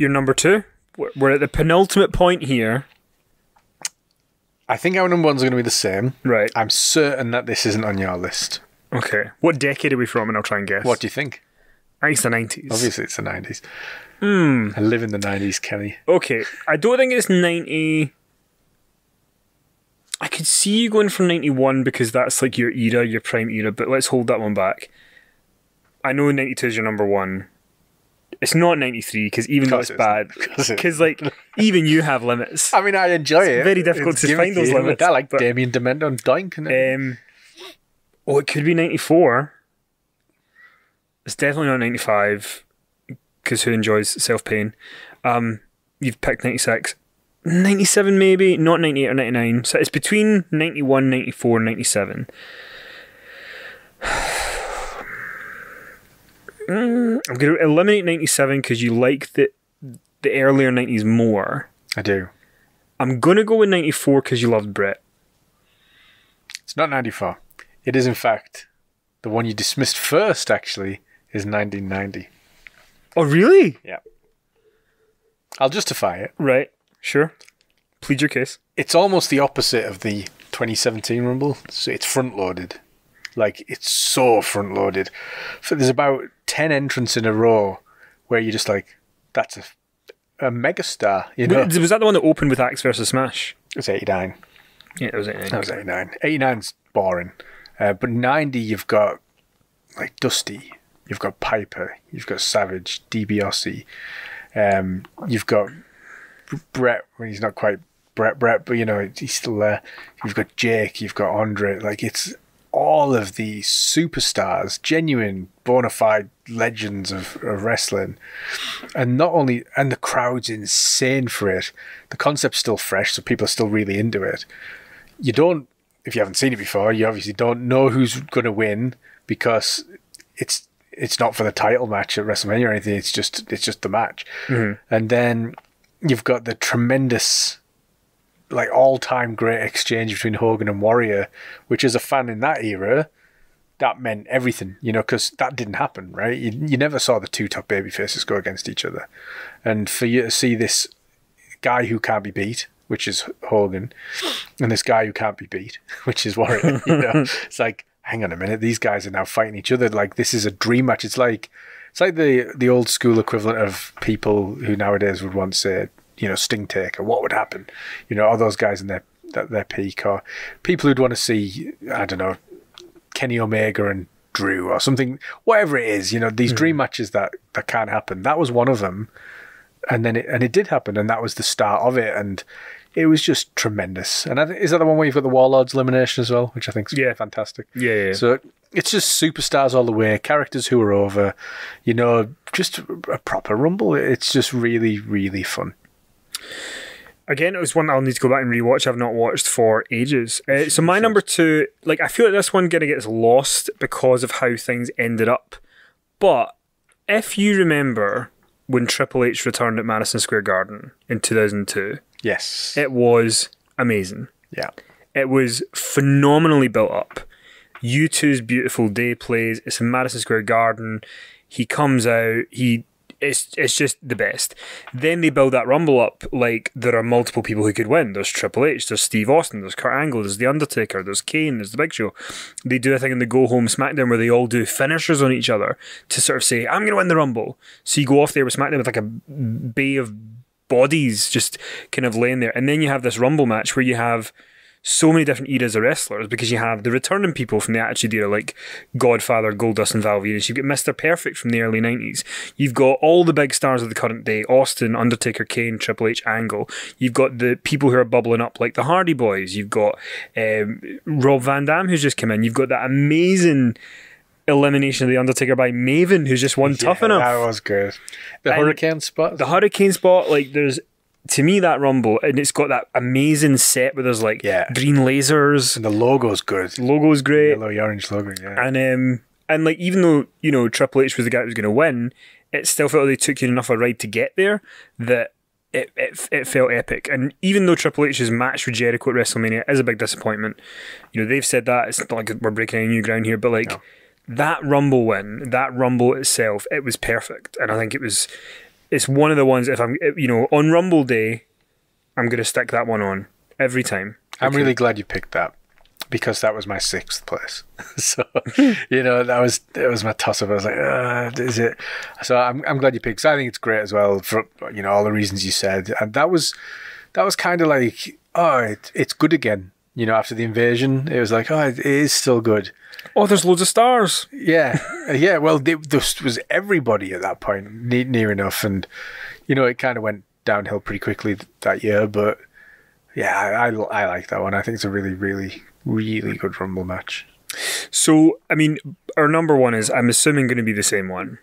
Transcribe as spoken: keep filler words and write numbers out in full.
your number two? We're, we're at the penultimate point here. I think our number one's going to be the same. Right. I'm certain that this isn't on your list. Okay. What decade are we from? And I'll try and guess. What do you think? I think it's the nineties. Obviously, it's the nineties. Mm. I live in the nineties, Kenny. Okay. I don't think it's ninety... I could see you going for ninety-one because that's like your era, your prime era, but let's hold that one back. I know ninety-two is your number one. It's not ninety-three because even though it's bad, because like even you have limits. I mean, I enjoy it. It's very difficult to find those limits. I like Damien Demento and Doink. Um, oh, it could be ninety-four. It's definitely not ninety-five because who enjoys self-pain? Um, you've picked ninety-six. ninety-seven maybe, not ninety-eight or ninety-nine. So it's between ninety-one, ninety-four and ninety-seven. I'm going to eliminate ninety-seven because you like the the earlier nineties more. I do. I'm going to go with ninety-four because you loved Brett. It's not ninety-four. It is, in fact, the one you dismissed first, actually, is nineteen ninety. Oh, really? Yeah. I'll justify it. Right. Sure. Plead your case. It's almost the opposite of the twenty seventeen Rumble. So it's front-loaded. Like, it's so front-loaded. So there's about ten entrants in a row where you're just like, that's a, a megastar. You know? Wait, was that the one that opened with Axe versus Smash? It was eighty-nine. Yeah, it was eighty-nine. That was eighty-nine. eighty-nine's boring. Uh, but ninety, you've got, like, Dusty. You've got Piper. You've got Savage. DiBiase. Um, you've got Brett, when he's not quite Brett, Brett, but, you know, he's still there. You've got Jake. You've got Andre. Like, it's... all of the superstars, genuine, bona fide legends of, of wrestling. And not only, and the crowd's insane for it. The concept's still fresh, so people are still really into it. You don't, if you haven't seen it before, you obviously don't know who's going to win because it's it's not for the title match at WrestleMania or anything. It's just, it's just the match. Mm-hmm. And then you've got the tremendous... like all-time great exchange between Hogan and Warrior, which as a fan in that era, that meant everything, you know, because that didn't happen, right? You, you never saw the two top babyfaces go against each other. And for you to see this guy who can't be beat, which is Hogan, and this guy who can't be beat, which is Warrior, you know, it's like, hang on a minute, these guys are now fighting each other. Like, this is a dream match. It's like, it's like the, the old school equivalent of people who nowadays would once say, you know, Sting Taker, what would happen? You know, are those guys in their their peak? Or people who'd want to see, I don't know, Kenny Omega and Drew or something, whatever it is, you know, these mm. dream matches that, that can't happen. That was one of them. And then it, and it did happen, and that was the start of it. And it was just tremendous. And I th is that the one where you've got the Warlords elimination as well, which I think is yeah. fantastic. Yeah, yeah. So it's just superstars all the way, characters who are over, you know, just a proper rumble. It's just really, really fun. Again, it was one that I'll need to go back and rewatch. I've not watched for ages. Uh, so my number two, like, I feel like this one kind of gets lost because of how things ended up. But if you remember when Triple H returned at Madison Square Garden in two thousand two, yes, it was amazing. Yeah, it was phenomenally built up. U two's Beautiful Day plays. It's in Madison Square Garden. He comes out. He. It's, it's just the best. Then they build that Rumble up like there are multiple people who could win. There's Triple H, there's Steve Austin, there's Kurt Angle, there's The Undertaker, there's Kane, there's The Big Show. They do a thing in the go-home Smackdown where they all do finishers on each other to sort of say, I'm going to win the Rumble. So you go off there with Smackdown with like a bay of bodies just kind of laying there. And then you have this Rumble match where you have so many different eras of wrestlers because you have the returning people from the Attitude Era like Godfather, Goldust and Val Venis. You've got Mister Perfect from the early nineties. You've got all the big stars of the current day, Austin, Undertaker, Kane, Triple H, Angle. You've got the people who are bubbling up like the Hardy Boys. You've got um, Rob Van Dam who's just come in. You've got that amazing elimination of the Undertaker by Maven who's just won yeah, tough enough. That was good. The and Hurricane spot. The Hurricane spot, like there's to me, that Rumble, and it's got that amazing set where there's like yeah. green lasers. And the logo's good. Logo's great. The yellow, orange logo, yeah. And, um, and like, even though, you know, Triple H was the guy who was going to win, it still felt like they took you enough of a ride to get there that it, it, it felt epic. And even though Triple H's match with Jericho at WrestleMania is a big disappointment, you know, they've said that. It's not like we're breaking any new ground here, but like, no. that Rumble win, that Rumble itself, it was perfect. And I think it was... it's one of the ones, if I'm, you know, on Rumble Day, I'm going to stick that one on every time. I'm okay. really glad you picked that, because that was my sixth place. So, you know, that was, it was my toss up. I was like, uh, is it? So I'm, I'm glad you picked, 'cause I think it's great as well for, you know, all the reasons you said. And that was, that was kind of like, oh, it, it's good again. You know, after the invasion, it was like, oh, it is still good. Oh, there's loads of stars. Yeah. Yeah. Well, there was everybody at that point, near enough. And, you know, it kind of went downhill pretty quickly that year. But yeah, I, I, I like that one. I think it's a really, really, really good Rumble match. So, I mean, our number one is, I'm assuming, going to be the same one.